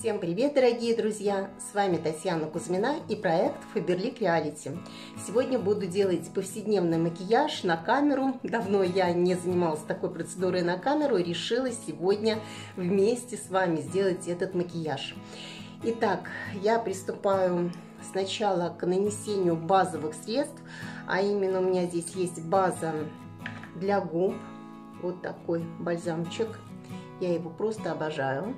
Всем привет, дорогие друзья! С вами Татьяна Кузьмина и проект Faberlic Reality. Сегодня буду делать повседневный макияж на камеру. Давно я не занималась такой процедурой на камеру и решила сегодня вместе с вами сделать этот макияж. Итак, я приступаю сначала к нанесению базовых средств, а именно у меня здесь есть база для губ. Вот такой бальзамчик. Я его просто обожаю.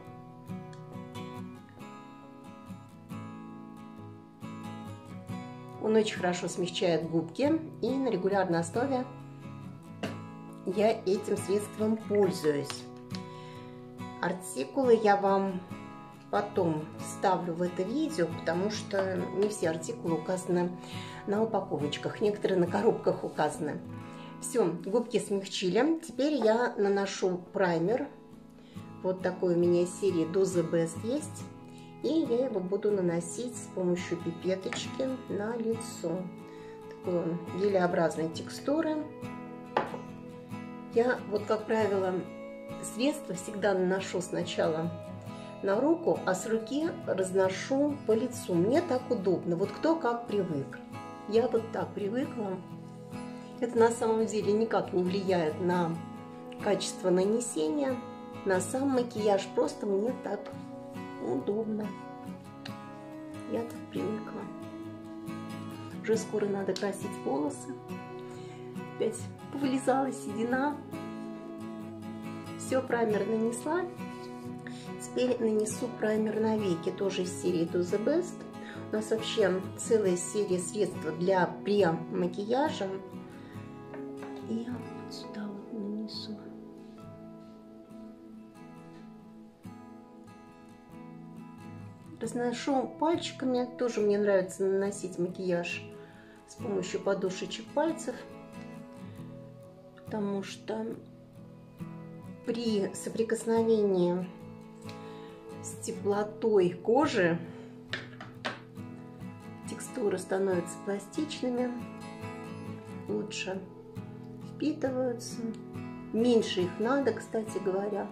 Он очень хорошо смягчает губки, и на регулярной основе я этим средством пользуюсь. Артикулы я вам потом вставлю в это видео, потому что не все артикулы указаны на упаковочках, некоторые на коробках указаны. Все, губки смягчили. Теперь я наношу праймер. Вот такой у меня серии Do The Best есть. И я его буду наносить с помощью пипеточки на лицо. Такой гелеобразной текстуры. Я, вот как правило, средство всегда наношу сначала на руку, а с руки разношу по лицу. Мне так удобно. Вот кто как привык. Я вот так привыкла. Это на самом деле никак не влияет на качество нанесения, на сам макияж. Просто мне так удобно. Я так привыкла. Уже скоро надо красить волосы. Опять повылезала седина. Все, праймер нанесла. Теперь нанесу праймер на веки. Тоже из серии Do The Best. У нас вообще целая серия средств для премакияжа. И я вот сюда вот нанесу. Разношу пальчиками. Тоже мне нравится наносить макияж с помощью подушечек пальцев, потому что при соприкосновении с теплотой кожи текстуры становятся пластичными, лучше впитываются, меньше их надо, кстати говоря.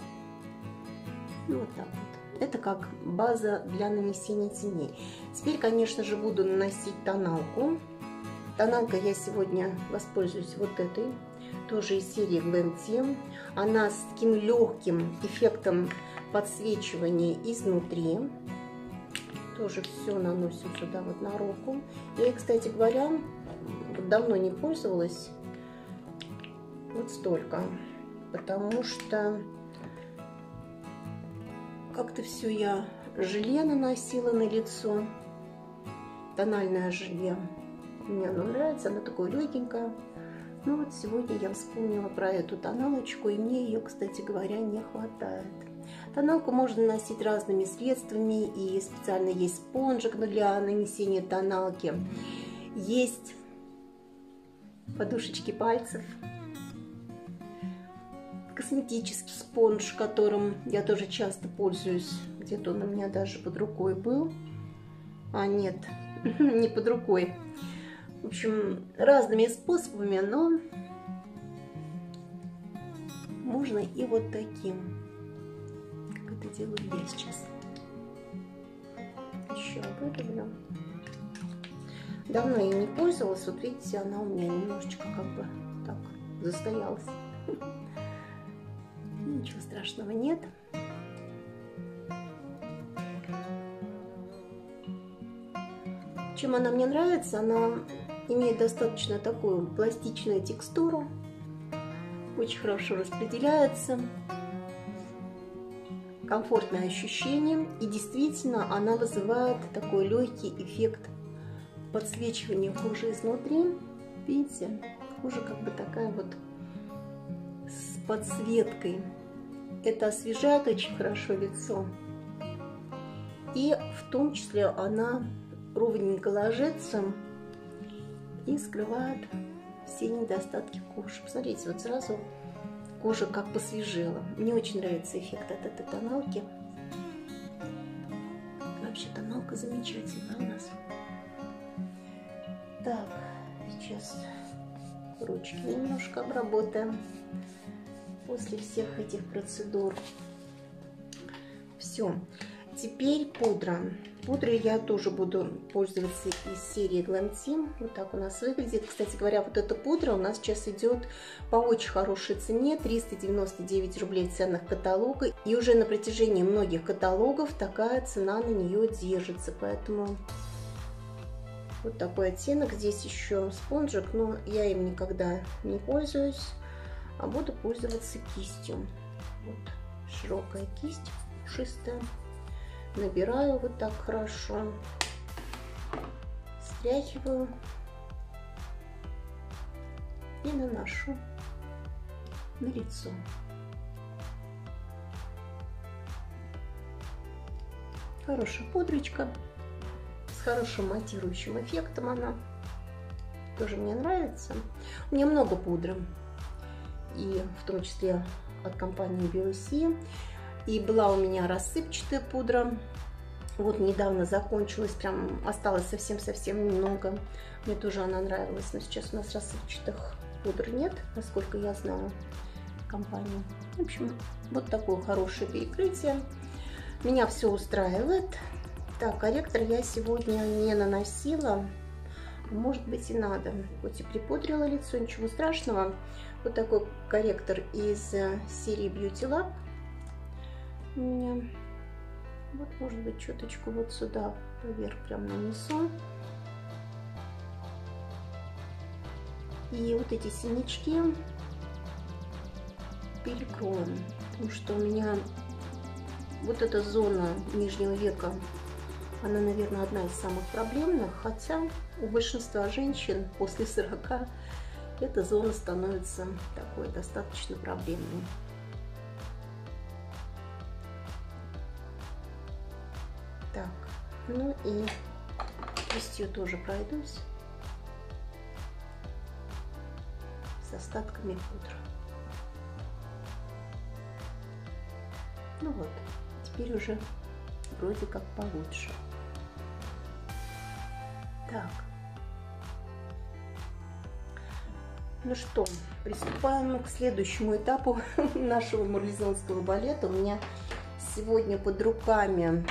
Ну, вот так вот. Это как база для нанесения теней. Теперь, конечно же, буду наносить тоналку. Тоналка я сегодня воспользуюсь вот этой, тоже из серии Glam Team. Она с таким легким эффектом подсвечивания изнутри. Тоже все наносим сюда вот на руку. Я, кстати говоря, давно не пользовалась вот столько, потому что как-то все я желе наносила на лицо. Тональное желе. Мне оно нравится, оно такое легенькое. Ну вот сегодня я вспомнила про эту тоналочку, и мне ее, кстати говоря, не хватает. Тоналку можно наносить разными средствами, и специально есть спонжик для нанесения тоналки. Есть подушечки пальцев. Косметический спонж, которым я тоже часто пользуюсь. Где-то он у меня даже под рукой был. А нет, не под рукой. В общем, разными способами, но можно и вот таким. Как это делаю я сейчас. Еще выдавлю. Давно я не пользовалась. Вот видите, она у меня немножечко как бы так застоялась. Ничего страшного нет. Чем она мне нравится? Она имеет достаточно такую пластичную текстуру. Очень хорошо распределяется. Комфортное ощущение. И действительно она вызывает такой легкий эффект подсвечивания кожи изнутри. Видите? Кожа как бы такая вот с подсветкой. Это освежает очень хорошо лицо. И в том числе она ровненько ложится и скрывает все недостатки кожи. Посмотрите, вот сразу кожа как посвежела. Мне очень нравится эффект от этой тоналки. Вообще тоналка замечательная у нас. Так, сейчас ручки немножко обработаем. После всех этих процедур. Все. Теперь пудра. Пудрой я тоже буду пользоваться из серии Glam Team. Вот так у нас выглядит. Кстати говоря, вот эта пудра у нас сейчас идет по очень хорошей цене. 399 рублей в ценах каталога. И уже на протяжении многих каталогов такая цена на нее держится. Поэтому вот такой оттенок. Здесь еще спонжик, но я им никогда не пользуюсь. А буду пользоваться кистью. Вот широкая кисть, пушистая. Набираю вот так хорошо, стряхиваю и наношу на лицо. Хорошая пудрочка, с хорошим матирующим эффектом она. Тоже мне нравится. У меня много пудры, и в том числе от компании Biocé. И была у меня рассыпчатая пудра, вот недавно закончилась, прям осталось совсем-совсем немного. Мне тоже она нравилась, но сейчас у нас рассыпчатых пудр нет, насколько я знала, компанию. В общем, вот такое хорошее перекрытие. Меня все устраивает. Так, корректор я сегодня не наносила, может быть и надо. Хоть и припудрила лицо, ничего страшного. Вот такой корректор из серии Beauty Lab. У меня вот, может быть, чуточку вот сюда поверх прям нанесу. И вот эти синячки перекроем, потому что у меня вот эта зона нижнего века, она, наверное, одна из самых проблемных, хотя у большинства женщин после 40 эта зона становится такой достаточно проблемной. Так, ну и кистью тоже пройдусь с остатками пудры. Ну вот, теперь уже вроде как получше. Так, ну что, приступаем к следующему этапу нашего марлезонского балета. У меня сегодня под руками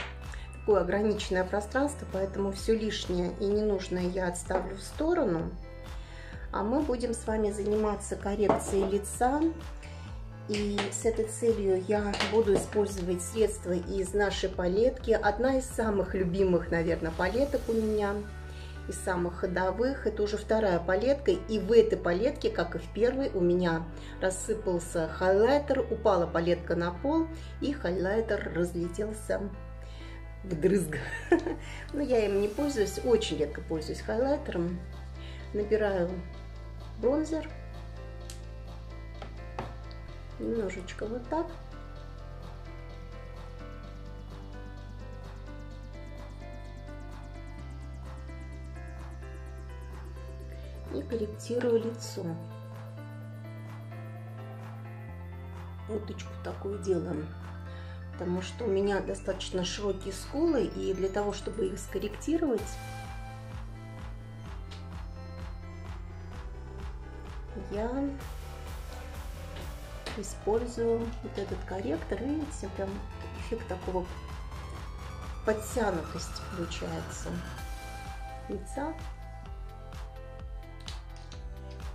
такое ограниченное пространство, поэтому все лишнее и ненужное я отставлю в сторону. А мы будем с вами заниматься коррекцией лица. И с этой целью я буду использовать средства из нашей палетки. Одна из самых любимых, наверное, палеток у меня, из самых ходовых. Это уже вторая палетка. И в этой палетке, как и в первой, у меня рассыпался хайлайтер, упала палетка на пол, и хайлайтер разлетелся вдрызг. Но я им не пользуюсь, очень редко пользуюсь хайлайтером. Набираю бронзер. Немножечко вот так. И корректирую лицо. Уточку такую делаем, потому что у меня достаточно широкие скулы, и для того, чтобы их скорректировать, я использую вот этот корректор. Видите, прям эффект такого подтянутости получается лица.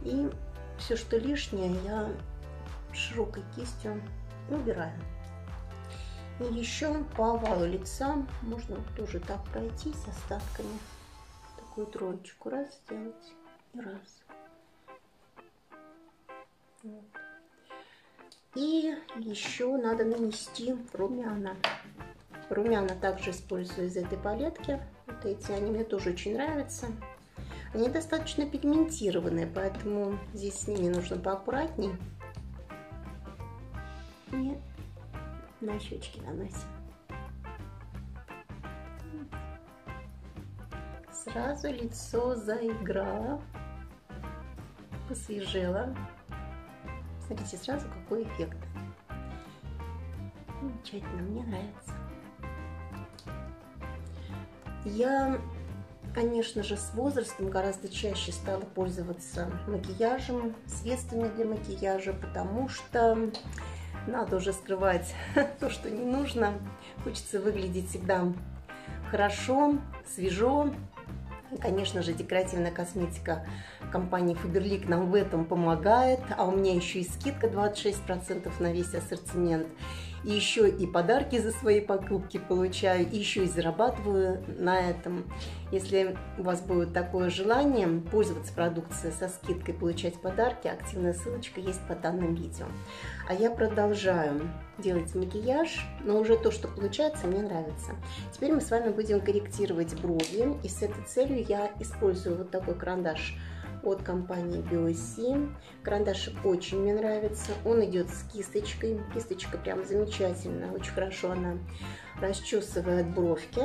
И все, что лишнее, я широкой кистью убираю. И еще по овалу лица можно тоже так пройти с остатками. Такую троечку раз сделать и раз. Вот. И еще надо нанести румяна. Румяна также использую из этой палетки. Вот эти, они мне тоже очень нравятся. Они достаточно пигментированные, поэтому здесь с ними нужно поаккуратней. И на щечки наносим. Сразу лицо заиграло, посвежело. Смотрите сразу, какой эффект. Замечательно, мне нравится. Я, конечно же, с возрастом гораздо чаще стала пользоваться макияжем, средствами для макияжа, потому что надо уже скрывать то, что не нужно. Хочется выглядеть всегда хорошо, свежо. Конечно же, декоративная косметика компании Faberlic нам в этом помогает. А у меня еще и скидка 26% на весь ассортимент. И еще и подарки за свои покупки получаю, и еще и зарабатываю на этом. Если у вас будет такое желание пользоваться продукцией со скидкой, получать подарки, активная ссылочка есть под данным видео. А я продолжаю делать макияж, но уже то, что получается, мне нравится. Теперь мы с вами будем корректировать брови, и с этой целью я использую вот такой карандаш от компании B.O.C. Карандаш очень мне нравится. Он идет с кисточкой. Кисточка прям замечательная. Очень хорошо она расчесывает бровки.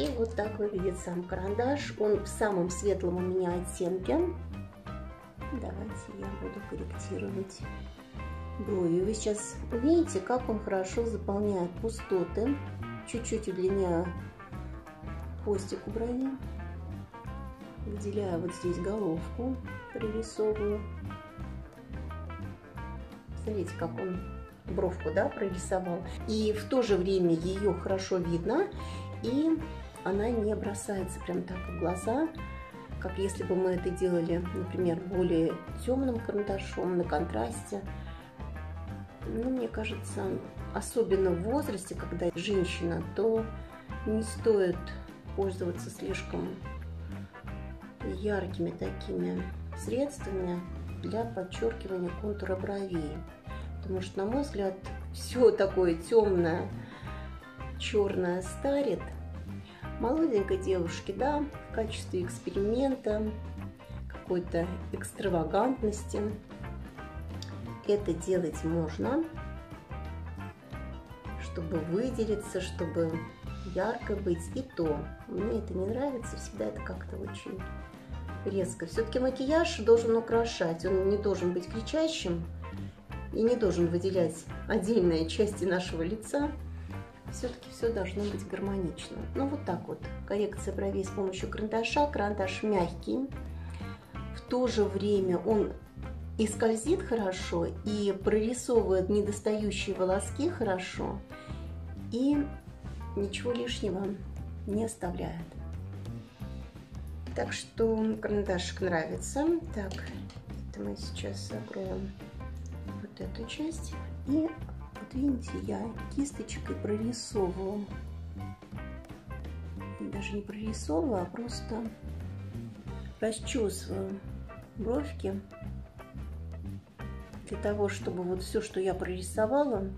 И вот так выглядит сам карандаш. Он в самом светлом у меня оттенке. Давайте я буду корректировать брови. Вы сейчас увидите, как он хорошо заполняет пустоты. Чуть-чуть удлиняю хвостик у брови. Выделяю вот здесь головку, прорисовываю. Смотрите, как он бровку, да, прорисовал. И в то же время ее хорошо видно, и она не бросается прям так в глаза, как если бы мы это делали, например, более темным карандашом на контрасте. Ну, мне кажется, особенно в возрасте, когда женщина, то не стоит пользоваться слишком яркими такими средствами для подчеркивания контура бровей, потому что, на мой взгляд, все такое темное, черное старит. Молоденькой девушке, да, в качестве эксперимента, какой-то экстравагантности это делать можно, чтобы выделиться, чтобы ярко быть. И то мне это не нравится, всегда это как-то очень резко. Все-таки макияж должен украшать, он не должен быть кричащим и не должен выделять отдельные части нашего лица. Все-таки все должно быть гармонично. Ну вот так вот. Коррекция бровей с помощью карандаша. Карандаш мягкий, в то же время он и скользит хорошо, и прорисовывает недостающие волоски хорошо, и ничего лишнего не оставляет. Так что карандашик нравится. Так, это мы сейчас закроем вот эту часть. И вот видите, я кисточкой прорисовываю. Даже не прорисовываю, а просто расчесываю бровки. Для того, чтобы вот все, что я прорисовала,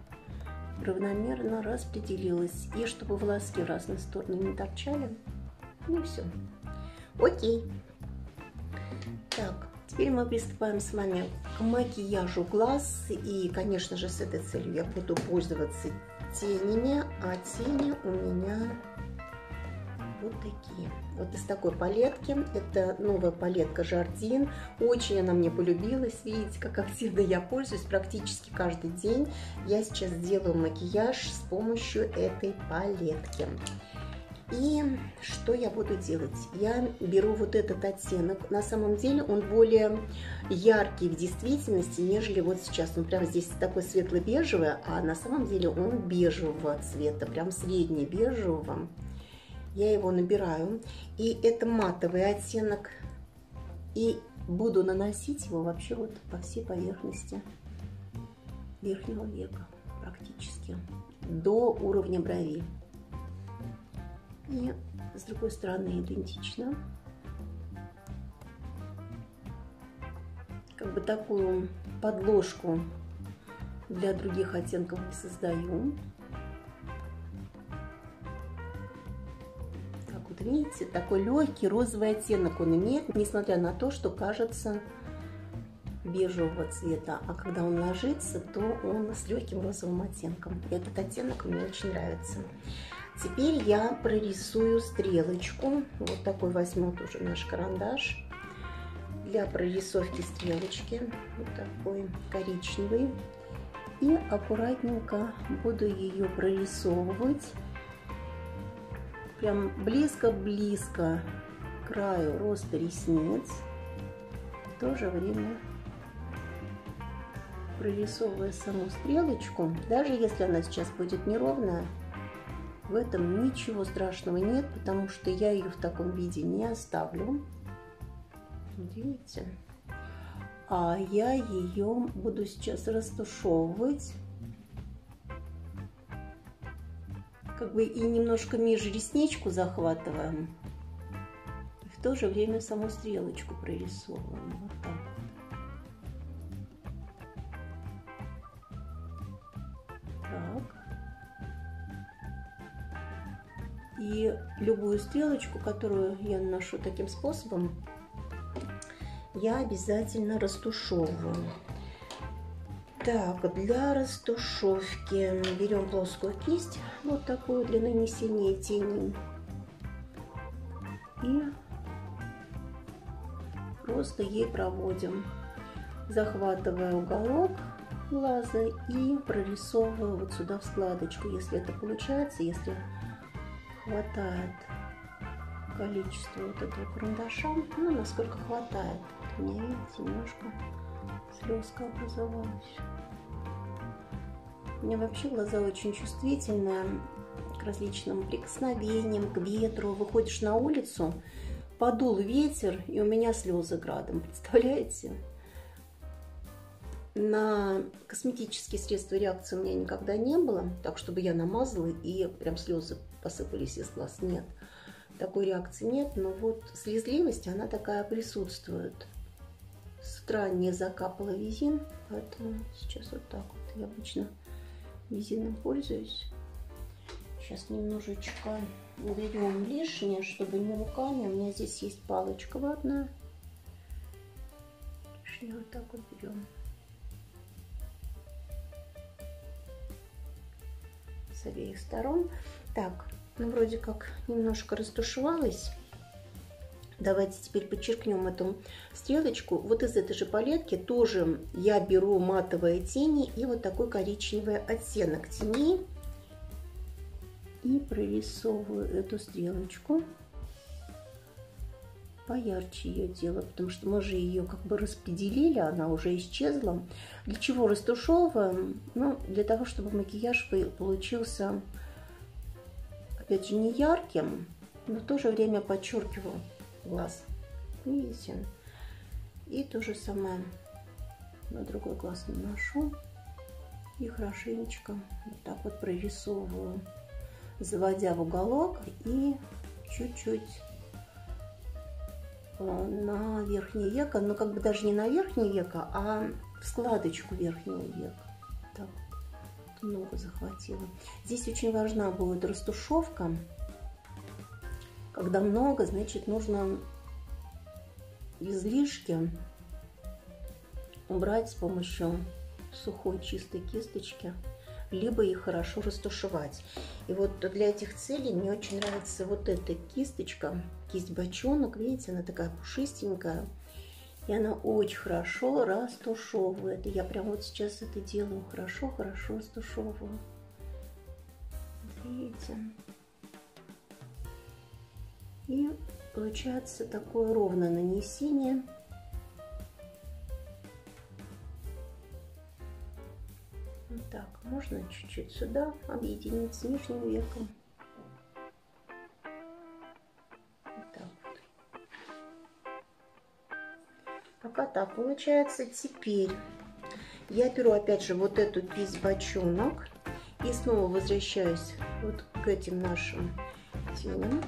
равномерно распределилось. И чтобы волоски в разные стороны не торчали. Ну и все. Окей. Так, теперь мы приступаем с вами к макияжу глаз. И, конечно же, с этой целью я буду пользоваться тенями. А тени у меня вот такие. Вот из такой палетки. Это новая палетка Jardin. Очень она мне полюбилась. Видите, как активно я пользуюсь практически каждый день. Я сейчас делаю макияж с помощью этой палетки. И что я буду делать? Я беру вот этот оттенок. На самом деле он более яркий в действительности, нежели вот сейчас. Он прям здесь такой светло-бежевый, а на самом деле он бежевого цвета, прям средне-бежевого. Я его набираю. И это матовый оттенок. И буду наносить его вообще вот по всей поверхности верхнего века практически. До уровня брови. И с другой стороны идентично. Как бы такую подложку для других оттенков не создаю. Так вот, видите, такой легкий розовый оттенок он имеет, несмотря на то, что кажется бежевого цвета. А когда он ложится, то он с легким розовым оттенком. Этот оттенок мне очень нравится. Теперь я прорисую стрелочку. Вот такой возьму тоже наш карандаш для прорисовки стрелочки. Вот такой коричневый. И аккуратненько буду ее прорисовывать. Прям близко-близко к краю роста ресниц. В то же время прорисовывая саму стрелочку, даже если она сейчас будет неровная, в этом ничего страшного нет, потому что я ее в таком виде не оставлю. Видите? А я ее буду сейчас растушевывать. Как бы и немножко межресничку захватываем. И в то же время саму стрелочку прорисовываем. Вот так. Так. И любую стрелочку, которую я наношу таким способом, я обязательно растушевываю. Так, для растушевки берем плоскую кисть, вот такую, для нанесения теней, и просто ей проводим, захватывая уголок глаза и прорисовывая вот сюда в складочку, если это получается, если хватает количество вот этого карандаша, ну, насколько хватает. У меня, видите, немножко слезка образовалась. У меня вообще глаза очень чувствительные к различным прикосновениям, к ветру. Выходишь на улицу, подул ветер, и у меня слезы градом, представляете? На косметические средства реакции у меня никогда не было, так чтобы я намазала и прям слезы посыпались из глаз, нет. Такой реакции нет, но вот слезливость, она такая присутствует. С утра не закапала визин, поэтому сейчас вот так вот. Я обычно визином пользуюсь. Сейчас немножечко уберем лишнее, чтобы не руками. У меня здесь есть палочка ватная. Лишнее вот так вот берем. С обеих сторон. Так. Ну, вроде как немножко растушевалась. Давайте теперь подчеркнем эту стрелочку. Вот из этой же палетки тоже я беру матовые тени и вот такой коричневый оттенок теней. И прорисовываю эту стрелочку. Поярче ее делаю, потому что мы же ее как бы распределили, она уже исчезла. Для чего растушевываем? Ну, для того, чтобы макияж получился... Опять же, не ярким, но в то же время подчеркиваю глаз. Видите? И то же самое на другой глаз наношу. И хорошенечко вот так вот прорисовываю, заводя в уголок и чуть-чуть на верхнее веко. Но как бы даже не на верхнее веко, а в складочку верхнего века. Так. Много захватила. Здесь очень важна будет растушевка. Когда много, значит, нужно излишки убрать с помощью сухой чистой кисточки, либо их хорошо растушевать. И вот для этих целей мне очень нравится вот эта кисточка, кисть-бочонок, видите, она такая пушистенькая. И она очень хорошо растушевывает. Я прям вот сейчас это делаю. Хорошо-хорошо растушевываю. Видите? И получается такое ровное нанесение. Вот так. Можно чуть-чуть сюда объединить с нижним веком. Пока так получается. Теперь я беру опять же вот эту кисть-бочонок и снова возвращаюсь вот к этим нашим теням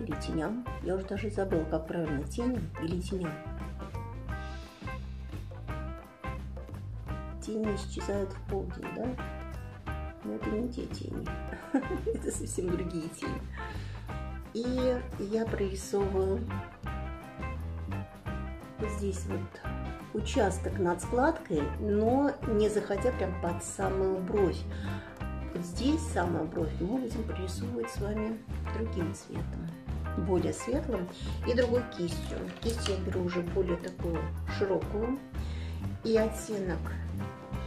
или теням. Я уже даже забыла, как правильно, тени или теням. Тени исчезают в полдень, да? Но это не те тени, это совсем другие тени. И я прорисовываю здесь вот участок над складкой, но не заходя прям под самую бровь. Вот здесь самая бровь мы будем прорисовывать с вами другим цветом, более светлым, и другой кистью. Кисть я беру уже более такую широкую. И оттенок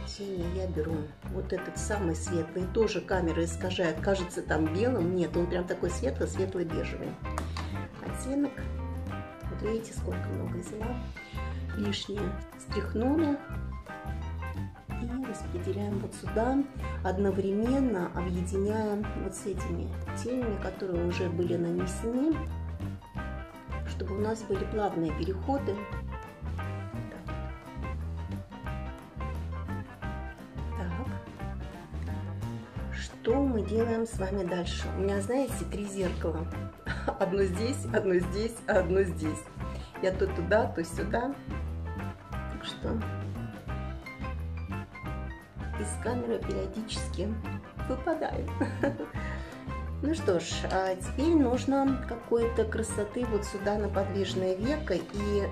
тени я беру вот этот самый светлый. Тоже камера искажает, кажется там белым. Нет, он прям такой светло-бежевый. Оттенок. Видите, сколько много взяла. Лишнее стряхнули распределяем вот сюда, одновременно объединяя вот с этими тенями, которые уже были нанесены, чтобы у нас были плавные переходы. Так. Что мы делаем с вами дальше? У меня, знаете, 3 зеркала. Одно здесь, одно здесь, одно здесь. Я то туда, то сюда. Так что из камеры периодически выпадает. Ну что ж, теперь нужно какой-то красоты вот сюда на подвижное веко. И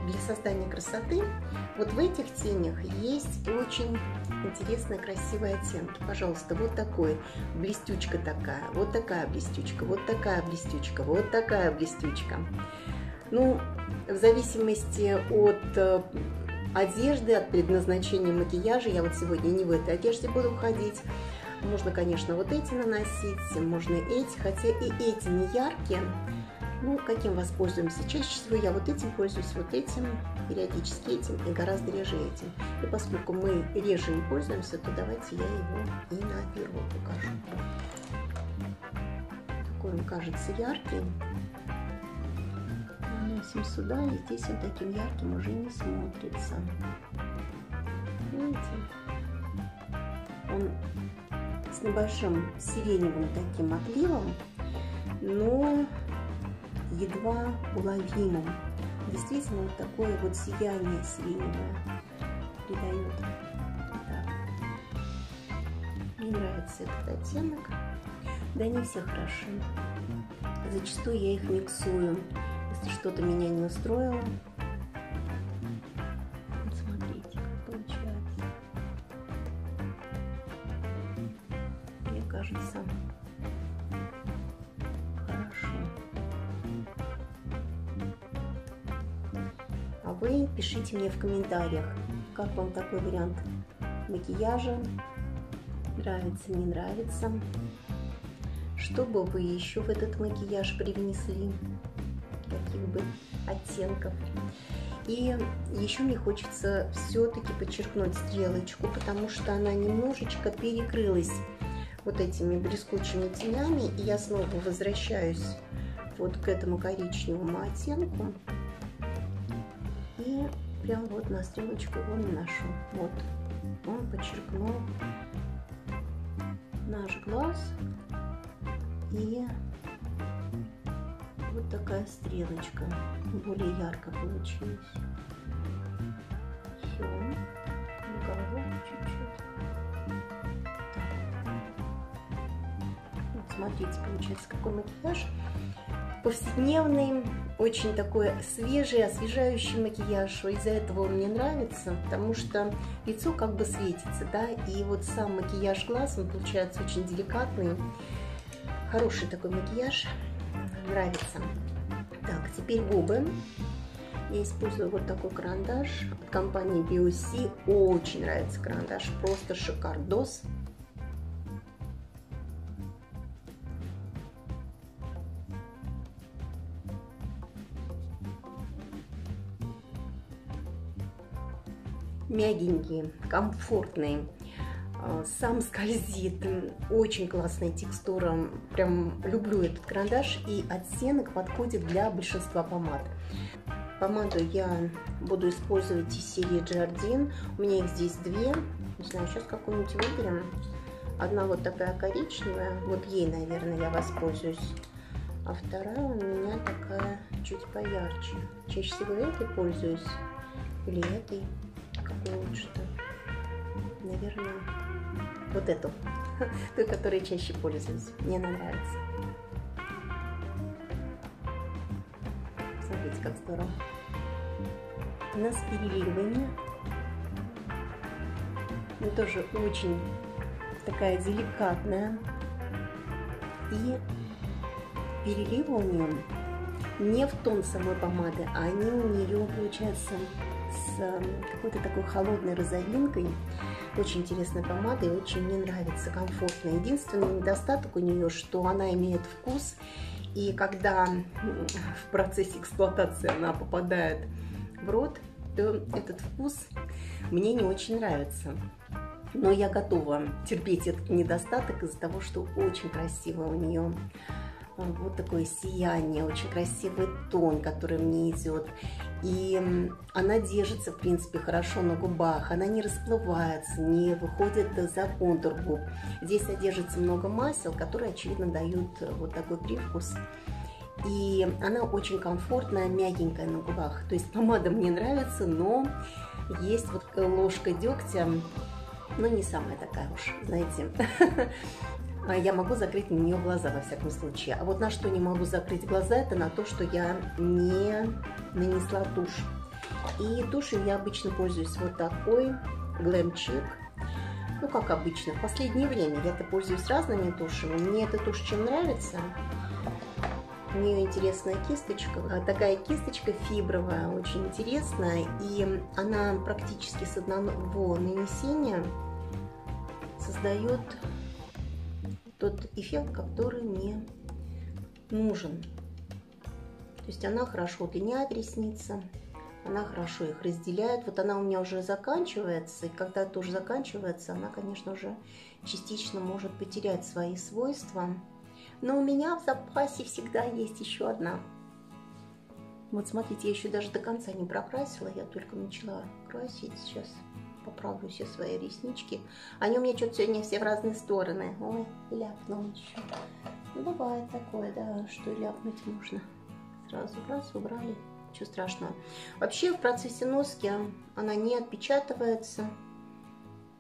для создания красоты вот в этих тенях есть очень интересные красивые оттенки. Пожалуйста, вот такой, блестючка такая, вот такая блестючка, вот такая блестючка, вот такая блестючка. Ну, в зависимости от одежды, от предназначения макияжа, я вот сегодня не в этой одежде буду ходить. Можно, конечно, вот эти наносить, можно эти, хотя и эти не яркие. Ну, каким воспользуемся? Чаще всего я вот этим пользуюсь, вот этим, периодически этим и гораздо реже этим. И поскольку мы реже им пользуемся, то давайте я его и наберу, покажу. Такой он кажется ярким. Наносим сюда, и здесь он таким ярким уже не смотрится. Видите? Он с небольшим сиреневым таким отливом, но едва уловимым. Действительно, вот такое вот сияние сиреневое придает. Так. Мне нравится этот оттенок. Да, они все хороши. Зачастую я их миксую, если что-то меня не устроило. Кажется, хорошо. А вы пишите мне в комментариях, как вам такой вариант макияжа, нравится, не нравится, что бы вы еще в этот макияж привнесли, каких бы оттенков. И еще мне хочется все-таки подчеркнуть стрелочку, потому что она немножечко перекрылась вот этими блескучими тенями, и я снова возвращаюсь вот к этому коричневому оттенку и прям вот на стрелочку его наношу. Вот он подчеркнул наш глаз, и вот такая стрелочка более ярко получилась. Все, голову чуть-чуть. Смотрите, получается какой макияж повседневный, очень такой свежий, освежающий макияж. Из-за этого он мне нравится, потому что лицо как бы светится, да, и вот сам макияж глаз, он получается очень деликатный, хороший такой макияж, нравится. Так, теперь губы. Я использую вот такой карандаш от компании B.O.C. Очень нравится карандаш, просто шикардос. Мягенький, комфортный, сам скользит, очень классная текстура, прям люблю этот карандаш, и оттенок подходит для большинства помад. Помаду я буду использовать из серии Jardin, у меня их здесь 2, не знаю, сейчас какую-нибудь выберем, одна вот такая коричневая, вот ей, наверное, я воспользуюсь, а вторая у меня такая чуть поярче, чаще всего этой пользуюсь или этой. Лучше-то, наверное, вот эту, ту, которой чаще пользуюсь, мне она нравится. Смотрите, как здорово. У нас переливание, но тоже очень такая деликатная, и переливы у нее не в тон самой помады, а они у нее получаются с какой-то такой холодной розовинкой. Очень интересная помада и очень мне нравится, комфортно. Единственный недостаток у нее, что она имеет вкус, и когда в процессе эксплуатации она попадает в рот, то этот вкус мне не очень нравится. Но я готова терпеть этот недостаток из-за того, что очень красиво у нее. Вот такое сияние, очень красивый тон, который мне идет. И она держится, в принципе, хорошо на губах. Она не расплывается, не выходит за контур губ. Здесь содержится много масел, которые, очевидно, дают вот такой привкус. И она очень комфортная, мягенькая на губах. То есть помада мне нравится, но есть вот ложка дегтя, но не самая такая уж, знаете. Я могу закрыть на нее глаза, во всяком случае. А вот на что не могу закрыть глаза, это на то, что я не нанесла тушь. И тушью я обычно пользуюсь вот такой, Glam Chic. Ну, как обычно. В последнее время я-то пользуюсь разными тушами. Мне эта тушь чем нравится. У нее интересная кисточка. Такая кисточка фибровая, очень интересная. И она практически с одного нанесения создает тот эффект, который мне нужен. То есть она хорошо удлиняет ресницы, она хорошо их разделяет. Вот она у меня уже заканчивается, и когда тушь заканчивается, она, конечно, уже частично может потерять свои свойства. Но у меня в запасе всегда есть еще одна. Вот смотрите, я еще даже до конца не прокрасила, я только начала красить сейчас. Поправлю все свои реснички. Они у меня что-то сегодня все в разные стороны. Ой, ляпнул еще. Ну, бывает такое, да, что ляпнуть можно. Сразу раз убрали. Ничего страшного. Вообще в процессе носки она не отпечатывается.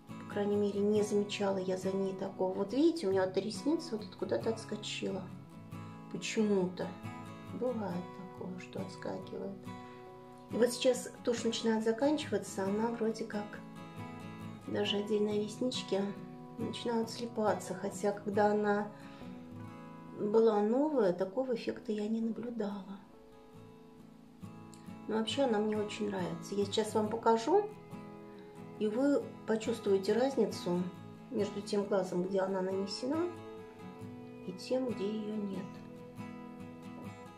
По крайней мере, не замечала я за ней такого. Вот видите, у меня эта ресница вот куда-то отскочила. Почему-то. Бывает такое, что отскакивает. И вот сейчас тушь начинает заканчиваться, она вроде как... Даже отдельные реснички начинают слипаться, хотя когда она была новая, такого эффекта я не наблюдала. Но вообще она мне очень нравится. Я сейчас вам покажу, и вы почувствуете разницу между тем глазом, где она нанесена, и тем, где ее нет.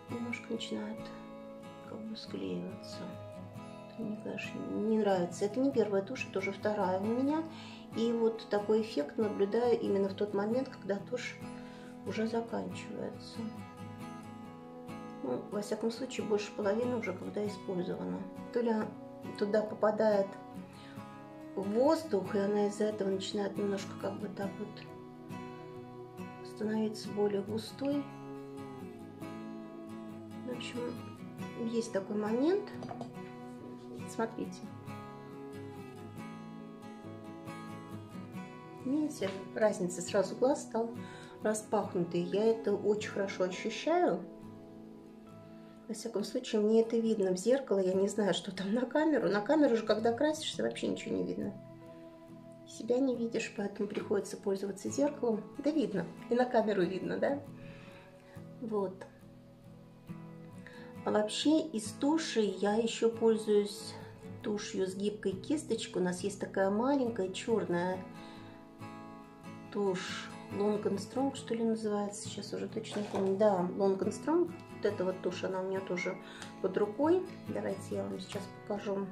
Немножко начинает как бы склеиваться. Мне, конечно, не нравится. Это не первая тушь, это уже вторая у меня. И вот такой эффект наблюдаю именно в тот момент, когда тушь уже заканчивается. Ну, во всяком случае, больше половины уже когда использована. То ли туда попадает воздух, и она из-за этого начинает немножко как бы так вот становиться более густой. В общем, есть такой момент. Смотрите. Видите, разница, сразу глаз стал распахнутый. Я это очень хорошо ощущаю. Во всяком случае, мне это видно в зеркало. Я не знаю, что там на камеру. На камеру же, когда красишься, вообще ничего не видно. Себя не видишь, поэтому приходится пользоваться зеркалом. Да видно. И на камеру видно, да? Вот. А вообще из туши я еще пользуюсь тушью с гибкой кисточкой. У нас есть такая маленькая черная тушь Long and Strong, что ли называется, сейчас уже точно не помню. Да, Long and Strong. Вот эта вот тушь, она у меня тоже под рукой. Давайте я вам сейчас покажу,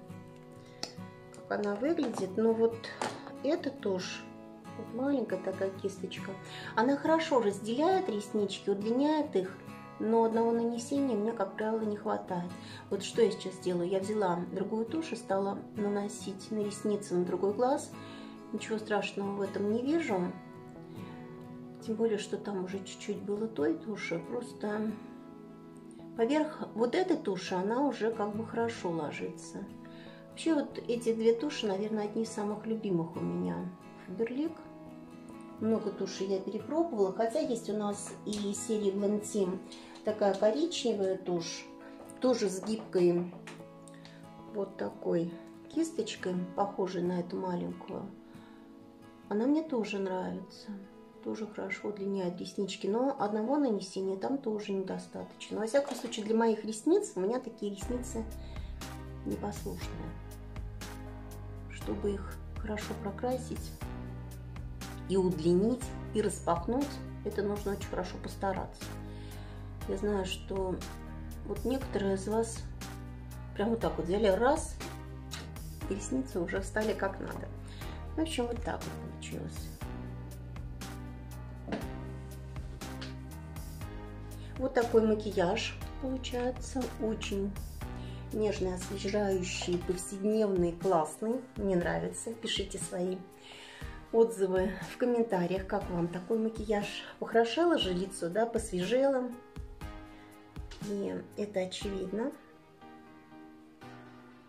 как она выглядит. Ну вот эта тушь, вот маленькая такая кисточка, она хорошо разделяет реснички, удлиняет их. Но одного нанесения мне, как правило, не хватает. Вот что я сейчас делаю. Я взяла другую тушь и стала наносить на ресницы, на другой глаз. Ничего страшного в этом не вижу. Тем более, что там уже чуть-чуть было той туши. Просто поверх вот этой туши она уже как бы хорошо ложится. Вообще вот эти две туши, наверное, одни из самых любимых у меня. Faberlic. Много туши я перепробовала, хотя есть у нас и серия Glam Team такая коричневая тушь, тоже с гибкой вот такой кисточкой, похожей на эту маленькую. Она мне тоже нравится, тоже хорошо удлиняет реснички, но одного нанесения там тоже недостаточно. Во всяком случае, для моих ресниц, у меня такие ресницы непослушные. Чтобы их хорошо прокрасить, и удлинить, и распахнуть, это нужно очень хорошо постараться. Я знаю, что вот некоторые из вас прямо вот так вот взяли раз, и ресницы уже встали как надо. В общем, вот так вот получилось. Вот такой макияж получается. Очень нежный, освежающий, повседневный, классный. Мне нравится. Пишите свои отзывы в комментариях, как вам такой макияж. Похорошела же лицо, да, посвежела. И это очевидно.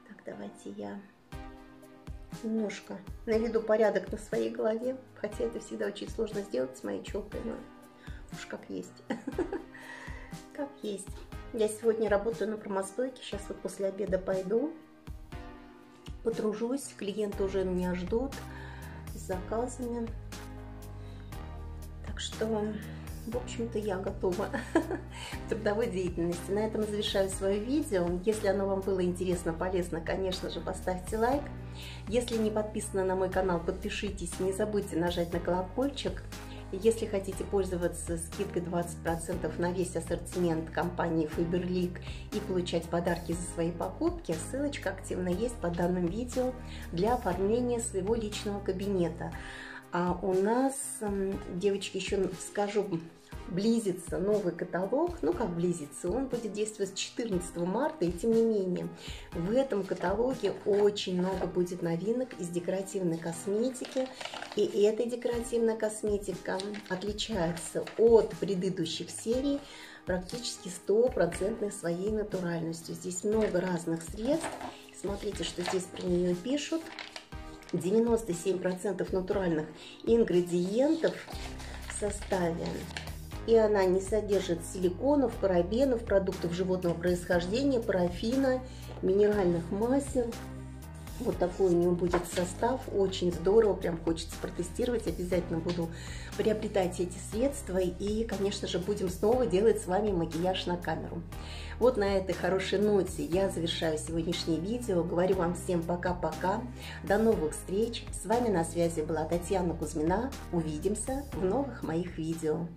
Так, давайте я немножко наведу порядок на своей голове. Хотя это всегда очень сложно сделать с моей челкой, но уж как есть. Как есть. Я сегодня работаю на промосплейке. Сейчас вот после обеда пойду, потружусь. Клиенты уже меня ждут с заказами. Так что, в общем-то, я готова к трудовой деятельности. На этом завершаю свое видео. Если оно вам было интересно, полезно, конечно же, поставьте лайк. Если не подписаны на мой канал, подпишитесь. Не забудьте нажать на колокольчик. Если хотите пользоваться скидкой 20% на весь ассортимент компании Faberlic и получать подарки за свои покупки, ссылочка активно есть под данным видео для оформления своего личного кабинета. А у нас, девочки, еще скажу, близится новый каталог. Ну, как близится, он будет действовать с 14 марта, и тем не менее, в этом каталоге очень много будет новинок из декоративной косметики. И эта декоративная косметика отличается от предыдущих серий практически 100% своей натуральностью. Здесь много разных средств. Смотрите, что здесь про нее пишут. 97% натуральных ингредиентов в составе. И она не содержит силиконов, парабенов, продуктов животного происхождения, парафина, минеральных масел. Вот такой у нее будет состав. Очень здорово, прям хочется протестировать. Обязательно буду приобретать эти средства. И, конечно же, будем снова делать с вами макияж на камеру. Вот на этой хорошей ноте я завершаю сегодняшнее видео. Говорю вам всем пока-пока. До новых встреч. С вами на связи была Татьяна Кузьмина. Увидимся в новых моих видео.